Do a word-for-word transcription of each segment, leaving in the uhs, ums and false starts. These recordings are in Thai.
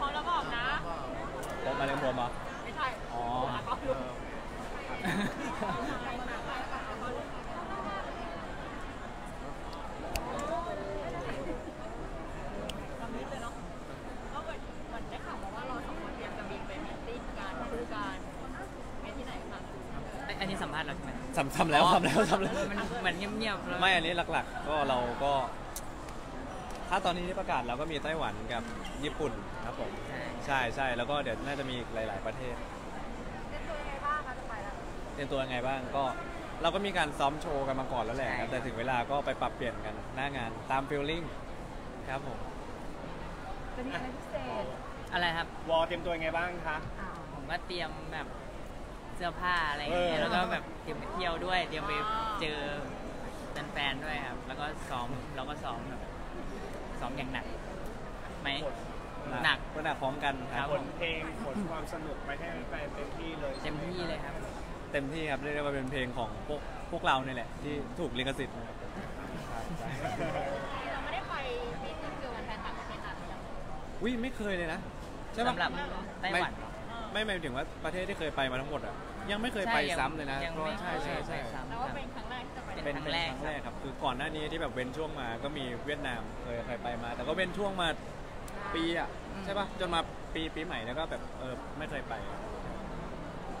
พอแล้วบอกนะบอกมาเรื่องผมเหรอไม่ใช่อ๋ออันนี้สัมภาษณ์เราใช่ไหมสัมทำแล้วทำแล้วทำแล้วมันเหมือนเงียบๆไม่อันนี้หลักๆก็เราก็ถ้าตอนนี้ที่ประกาศเราก็มีไต้หวันกับญี่ปุ่นครับผมใช่ใช่แล้วก็เดี๋ยวน่าจะมีหลายๆประเทศเตรียมตัวยังไงบ้างคะจะไปแล้วเตรียมตัวยังไงบ้างก็เราก็มีการซ้อมโชว์กันมาก่อนแล้วแหละแต่ถึงเวลาก็ไปปรับเปลี่ยนกันหน้างานตามฟีลลิ่งครับผมจะมีอะไรพิเศษอะไรครับวอเตรียมตัวยังไงบ้างคะผมก็เตรียมแบบเสื้อผ้าอะไรอย่างเงี้ยแล้วก็แบบเตรียมไปเที่ยวด้วยเตรียมไปเจอแฟนๆด้วยครับแล้วก็ซ้อมเราก็ซ้อมแบบซ้อมอย่างหนักไหมหนักก็หนักพร้อมกันครับผลเพลงผลความสนุกไปให้แฟนเต็มที่เลยเต็มที่เลยครับเต็มที่ครับเรียกได้ว่าเป็นเพลงของพวกพวกเราเนี่ยแหละที่ถูกลิขสิทธิ์นะครับเราไม่ได้ไปมีที่เจอแฟนต่างประเทศต่างประเทศอุ้ยไม่เคยเลยนะใช่ไหมสำหรับไต้หวันไม่หมายถึงว่าประเทศที่เคยไปมาทั้งหมดอ่ะยังไม่เคยไปซ้ำเลยนะก็ใช่ใช่ใช่แต่ว่าเป็นครั้งแรกจะไปเป็นครั้งแรกครับคือก่อนหน้านี้ที่แบบเว้นช่วงมาก็มีเวียดนามเคยเคยไปมาแต่ก็เว้นช่วงมาปีอ่ะใช่ป่ะจนมาปีปีใหม่แล้วก็แบบเออไม่เคยไป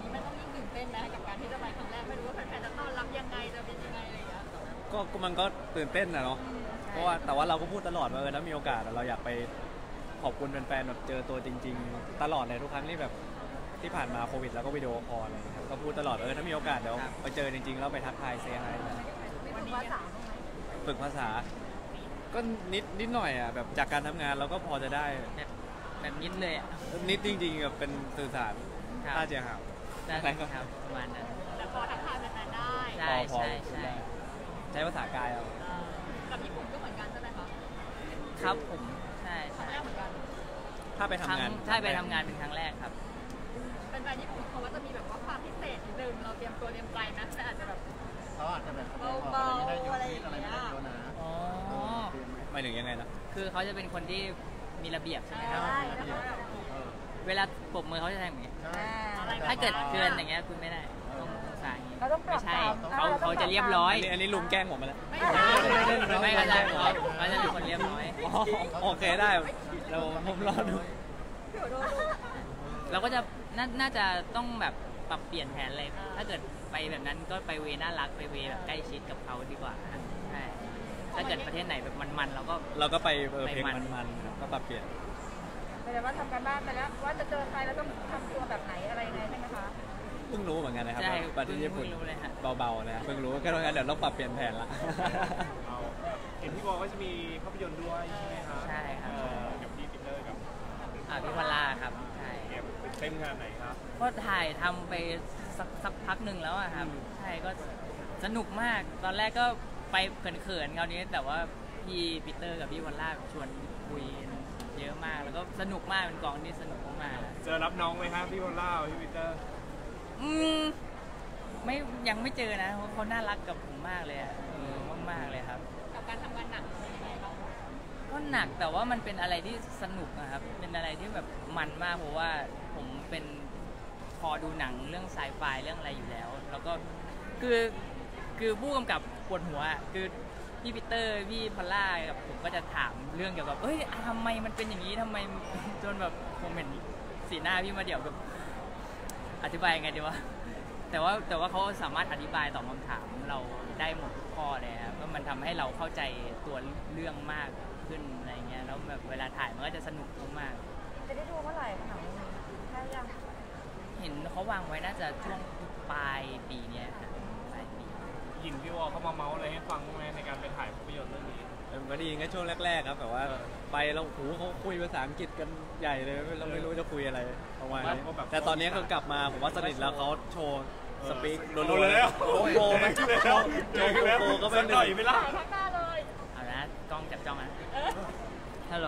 นี่มันต้องยิ่งตื่นเต้นไหมกับการที่จะไปครั้งแรกไม่รู้ว่าแฟนๆจะต้อนรับยังไงจะเป็นยังไงอะไรอย่างเงี้ยก็มันก็ตื่นเต้นนะเนาะเพราะว่าแต่ว่าเราก็พูดตลอดว่าเออถ้ามีโอกาสเราอยากไปขอบคุณแฟนๆแบบเจอตัวจริงๆตลอดเลยทุกครั้งที่แบบที่ผ่านมาโควิดแล้วก็วิดีโอคอลอะไรครับก็พูดตลอดเออถ้ามีโอกาสเดี๋ยวไปเจอจริงๆแล้วไปทักทายเซฮายฝึกภาษาก็นิดนิดหน่อยอ่ะแบบจากการทำงานเราก็พอจะได้แบบนิดเลยอ่ะนิดจริงๆแบบเป็นสื่อสารท่าเจียห่าวอะไรก็ประมาณนั้นแต่พอทักทายแบบนั้นได้ใช่ใช่ใช่ใช้ภาษากายเอากับญี่ปุ่นก็เหมือนกันใช่ไหมคะครับผมใช่ครั้งแรกเหมือนกันถ้าไปทำงานใช่ไปทำงานเป็นครั้งแรกครับเป็นแบบญี่ปุ่นเขาว่าจะมีแบบว่าความพิเศษเดิมเราเตรียมตัวเตรียมใจนะแต่อาจจะแบบเขาอาจจะแบบเบาๆอะไรอย่างเงี้ยอ๋อหมายถึงยังไงนะคือเขาจะเป็นคนที่มีระเบียบใช่ไหมครับเวลาปรบมือเขาจะทำอย่างเงี้ยถ้าเกิดเกินอย่างเงี้ยคุณไม่ได้ต้องสายเขาต้องไม่ใช่เขาเขาจะเรียบร้อยอันนี้ลุงแกล้งผมมาแล้วไม่ไม่ก็ได้เขาเขาจะเป็นคนเรียบร้อยโอเคได้เราผมรอดูเราก็จะน่าจะต้องแบบปรับเปลี่ยนแผนเลยถ้าเกิดไปแบบนั้นก็ไปเวน่ารักไปเวแบบใกล้ชิดกับเขาดีกว่าใช่ถ้าเกิดประเทศไหนแบบมันๆเราก็เราก็ไปเพลงมันๆก็ปรับเปลี่ยนแต่ว่าทำการบ้านไปแล้วว่าจะเจอใครแล้วต้องทำตัวแบบไหนอะไรไงใช่ไหมคะเพิ่งรู้เหมือนกันนะครับประเทศญี่ปุ่นเบาๆนะเพิ่งรู้ก็เพราะงั้นเดี๋ยวเราปรับเปลี่ยนแผนละเห็นพี่บอกว่าจะมีภาพยนตร์ด้วยใช่ไหมคะใช่ครับกับพี่ปิเตอร์กับพี่วราครับเต็มงานไหนครับก็ถ่ายทำไปสักสักพักหนึ่งแล้วอะครับใช่ก็สนุกมากตอนแรกก็ไปเขินๆคราวนี้แต่ว่าพี่ปีเตอร์กับพี่วันล่าชวนคุยเยอะมากแล้วก็สนุกมากเป็นกองที่สนุกมากเจอรับน้องไหมครับพี่วันล่าพี่ปีเตอร์อืมไม่ยังไม่เจอนะเขาน่ารักกับผมมากเลยอะมากๆเลยครับกับการทำงานหนักก็หนักแต่ว่ามันเป็นอะไรที่สนุกนะครับเป็นอะไรที่แบบมันมากเพราะว่าผมเป็นพอดูหนังเรื่องไซไฟเรื่องอะไรอยู่แล้วแล้วก็คือคือผู้กำกับปวดหัวคือพี่ปีเตอร์พี่พอลล่ากับผมก็จะถามเรื่องเกี่ยวกับเอ้ยทำไมมันเป็นอย่างนี้ทำไมจนแบบผมเห็นสีหน้าพี่มาเดี๋ยวแบบอธิบายไงดีวะแต่ว่าแต่ว่าเขาสามารถอธิบายตอบคำถามเราได้หมดทุกข้อเลยครับก็มันทำให้เราเข้าใจตัวเรื่องมากขึ้นอะไรเงี้ยแล้วแบบเวลาถ่ายมันก็จะสนุกมากจะได้ดูเมื่อไหร่ขนาดนี้ใช่ยังเห็นเขาวางไว้น่าจะช่วงปลายปีเนี้ยค่ะปลายปียินพี่วอเขามาเมาส์อะไรให้ฟังไหมในการไปถ่ายภาพยนตร์เรื่องนี้ผมก็ได้ยินแค่ช่วงแรกๆครับแต่ว่าไปเราหูเขาคุยภาษาอังกฤษกันใหญ่เลยเราไม่รู้จะคุยอะไรเอาไว้แต่ตอนนี้เขากลับมาผมว่าสนิทแล้วเขาโชว์สปีกโดนเลยแล้วโกโก้ไหมโก้โก้ก็เป็นหน่อยไปละกล้องจับจ้องอ่ะฮัลโหล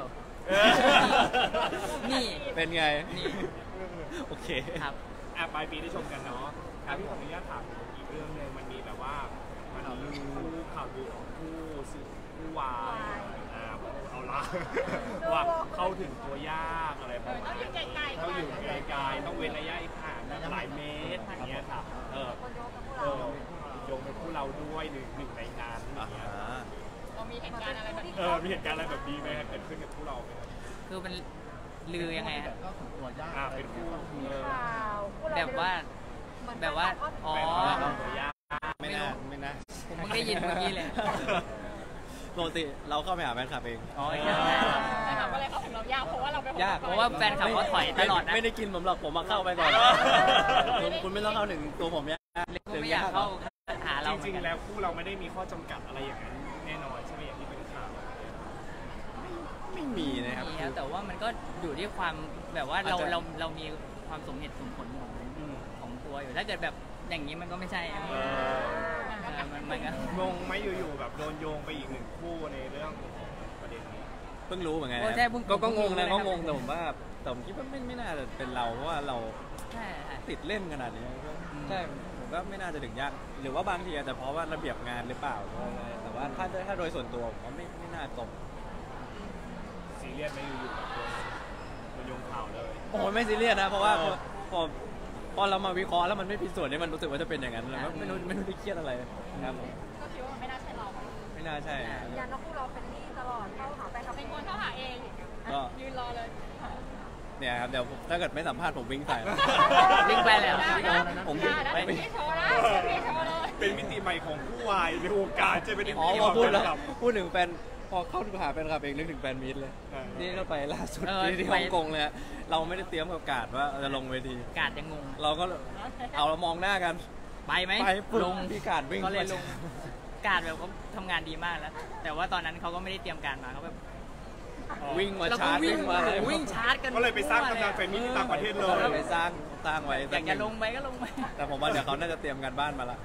นี่เป็นไงนี่โอเคครับอ่ะปลายปีได้ชมกันเนาะครับพี่ขออนุญาตถามอีกเรื่องหนึ่งมันมีแบบว่ามันมีคู่ข่าวดูของคู่ซีคู่วายเอาล่า ว่าเข้าถึงตัวยากอะไรประมาณนี้ต้องอยู่ไกลๆต้องเว้นระยะห่างหลายเมตรอย่างเงี้ยครับเออโยงเป็นผู้เราด้วยหนึ่งหนึ่งในงานอย่างเงี้ยมีเหตุการณ์อะไรแบบนี้เออมีเหตุการณ์อะไรแบบนี้ไหมเกิดขึ้นกับผู้เราคือมันลือยังไงฮะอ่าเป็นผู้แบบว่าแบบว่าอ๋อไม่น่าไม่น่าผมไม่ได้ยินเมื่อกี้เลยปกติเราเข้าไปหาแฟนคลับเองอ๋อแฟนคลับก็เลยเข้าถึงเรายากเพราะว่าเราเป็นยากเพราะว่าแฟนคลับเขาถอยตลอดนะไม่ได้กินผมหรอกผมมาเข้าไปก่อนคุณไม่ต้องเข้าถึงตัวผมยากไม่อยากเข้าหาเราจริงๆแล้วคู่เราไม่ได้มีข้อจำกัดอะไรอย่างนั้นแน่นอนใช่ไหมอย่างที่เป็นข่าวไม่มีนะครับแต่ว่ามันก็อยู่ที่ความแบบว่าเราเราเรามีความสมเหตุสมผลของของตัวอยู่ถ้าเกิดแบบอย่างนี้มันก็ไม่ใช่งงไหมอยู่ๆแบบโดนโยงไปอีกหนึ่งคู่ในเรื่องประเด็นนี้เพิ่งรู้เหมือนกันก็งงนะก็งงแต่ผมว่าแต่ผมคิดว่าไม่ไม่น่าจะเป็นเราเพราะว่าเราติดเล่นขนาดนี้ใช่ผมก็ไม่น่าจะถึงยากหรือว่าบางทีอาจจะเพราะว่าระเบียบงานหรือเปล่าแต่ว่าถ้าถ้าโดยส่วนตัวผมก็ไม่ไม่น่าตกซีเรียสไม่อยู่ๆแบบโดนโยงข่าวเลยโอ้โหไม่ซีเรียสนะเพราะว่าผมพอเรามาวิเคราะห์แล้วมันไม่ผิดส่วนนี้มันรู้สึกว่าจะเป็นอย่างนั้นแล้วไม่รู้ไม่รู้ที่เครียดอะไรนะครับผมก็คิดว่าไม่น่าใช่เราไม่น่าใช่ยันนักคู่เราเป็นนี่ตลอดเข้าหาแฟนเขาเป็นคนเข้าหาเองก็ยืนรอเลยเนี่ยครับเดี๋ยวถ้าเกิดไม่สัมภาษณ์ผมวิ่งใส่วิ่งไปแล้วผมวิ่งไปไม่โชว์แล้วไม่โชว์เลยเป็นมิติใหม่ของผู้วายในวงการจะเป็นอ๋อพอพูดแล้วพูดถึงแฟนพอเข้าหาแฟนคลับเองนึกถึงแฟนมิตรเลยนี่เราไปล่าสุดที่ฮ่องกงเลยเราไม่ได้เตรียมกับกาดว่าจะลงเวทีกาดยังงงเราก็เอาเรามองหน้ากันไปไหมลงพี่กาดวิ่งก็เลยลงกาดแบบเขาทำงานดีมากแล้วแต่ว่าตอนนั้นเขาก็ไม่ได้เตรียมการมาเขาแบบวิ่งมาชาร์จวิ่งมาวิ่งชาร์จกันก็เลยไปสร้างกำลังแฟนมิตรที่ต่างประเทศเลยไปสร้างสร้างไว้อยากจะลงไปก็ลงไปแต่ผมว่าเดี๋ยวเขาน่าจะเตรียมการบ้านมาละ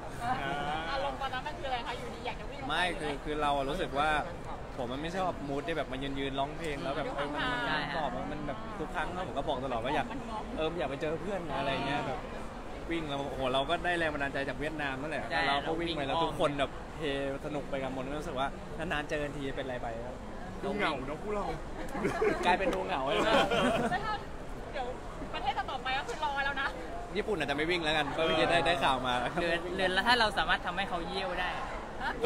ลงตอนนั้นมันคืออะไรคะอยู่ดีอยากจะวิ่งไม่คือคือเรารู้สึกว่าผมมันไม่ใช่ว่ามูดได้แบบมายืนยืนร้องเพลงแล้วแบบมันตอบมันแบบทุกครั้งผมก็บอกตลอดว่าอยากเอออยากไปเจอเพื่อนอะไรเงี้ยแบบวิ่งแล้วโอ้โหเราก็ได้แรงบันดาลใจจากเวียดนามนั่นแหละเราก็วิ่งไปแล้วทุกคนแบบเฮสนุกไปกับมันรู้สึกว่านานๆเจอทีเป็นไรไปดูเหงาเนาะพวกเรากลายเป็นดูเหงาเลยนะเดี๋ยวประเทศต่อไปก็คือรอแล้วนะญี่ปุ่นอาจจะไม่วิ่งแล้วกันเพราะเมื่อกี้ได้ได้ข่าวมาเดินเดินแล้วถ้าเราสามารถทำให้เขาเยี่ยวได้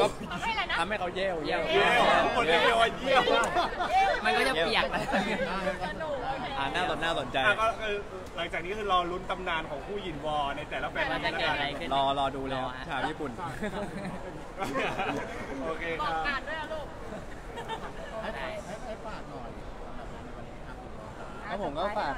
ก็ทำให้อะไรนะทำให้เขาเยี่ยวเยี่ยวเยี่ยวคนเยี่ยวเยี่ยวมันก็จะเปียกอ่าน่าสนน่าสนใจก็คือหลังจากนี้คือรอลุ้นตำนานของคู่ยินวอในแต่ละแฟนจะเกิดอะไรขึ้นรอรอดูแล้วชาวญี่ปุ่นโอเคครับบอกการด้วยลูกให้ฝากหน่อยแล้วผมก็ฝาก